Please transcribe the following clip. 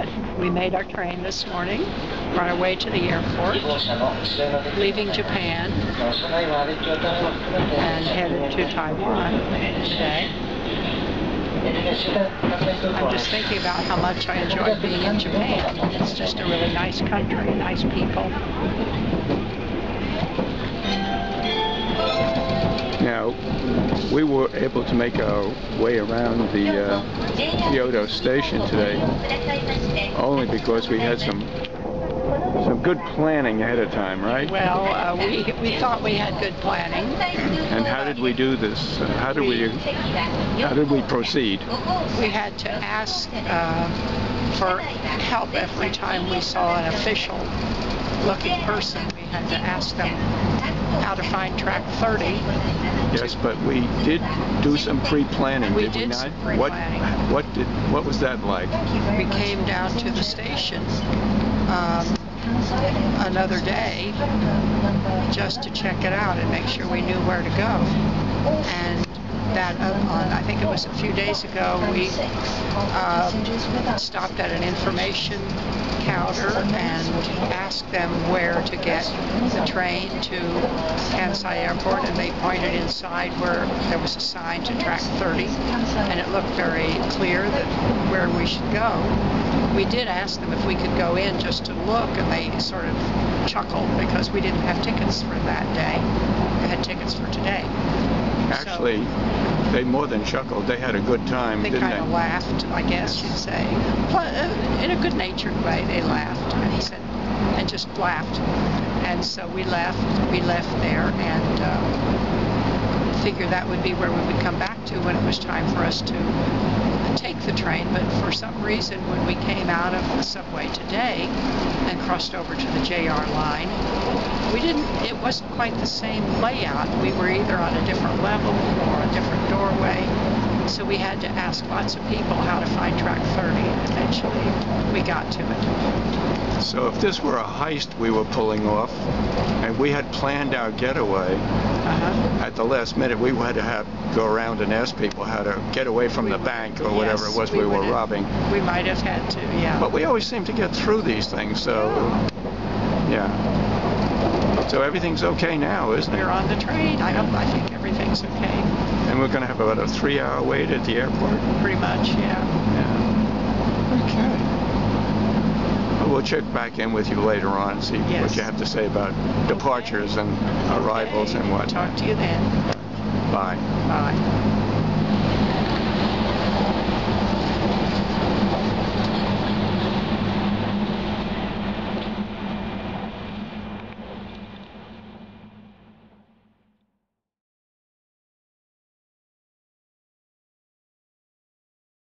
good. We made our train this morning on our way to the airport, leaving Japan and headed to Taiwan today. I'm just thinking about how much I enjoy being in Japan. It's just a really nice country, nice people. Now, we were able to make our way around the Kyoto station today, only because we had some good planning ahead of time, right? Well, we thought we had good planning. And how did we do this? How did we proceed? We had to ask for help every time we saw an official-looking person. We had to ask them how to find track 30. Yes, but we did do some pre-planning, did we not? What was that like? We came down to the station another day just to check it out and make sure we knew where to go. And that I think it was a few days ago, we stopped at an information counter and asked them where to get the train to Kansai Airport, and they pointed inside where there was a sign to track 30, and it looked very clear that where we should go. We did ask them if we could go in just to look, and they sort of chuckled because we didn't have tickets for that day. They had tickets for today. Actually, they more than chuckled. They had a good time, didn't they? They kind of laughed, I guess you'd say. In a good-natured way, they laughed, and he said, and just laughed. And so we left there, and figured that would be where we would come back to when it was time for us to take the train. But for some reason, when we came out of the subway today and crossed over to the JR line, it wasn't quite the same layout. We were either on a different level or a different doorway, so we had to ask lots of people how to find track 30, and eventually we got to it. So if this were a heist we were pulling off, and we had planned our getaway, at the last minute we had to go around and ask people how to get away from the bank or whatever it was we were robbing. We might have had to, yeah. But we always seem to get through these things, so, yeah. So everything's okay now, isn't it? We're on the train. I think everything's okay. And we're going to have about a 3-hour wait at the airport? Pretty much, yeah. Okay. Well, we'll check back in with you later on and see what you have to say about departures and arrivals and whatnot. Talk to you then. Bye. Bye.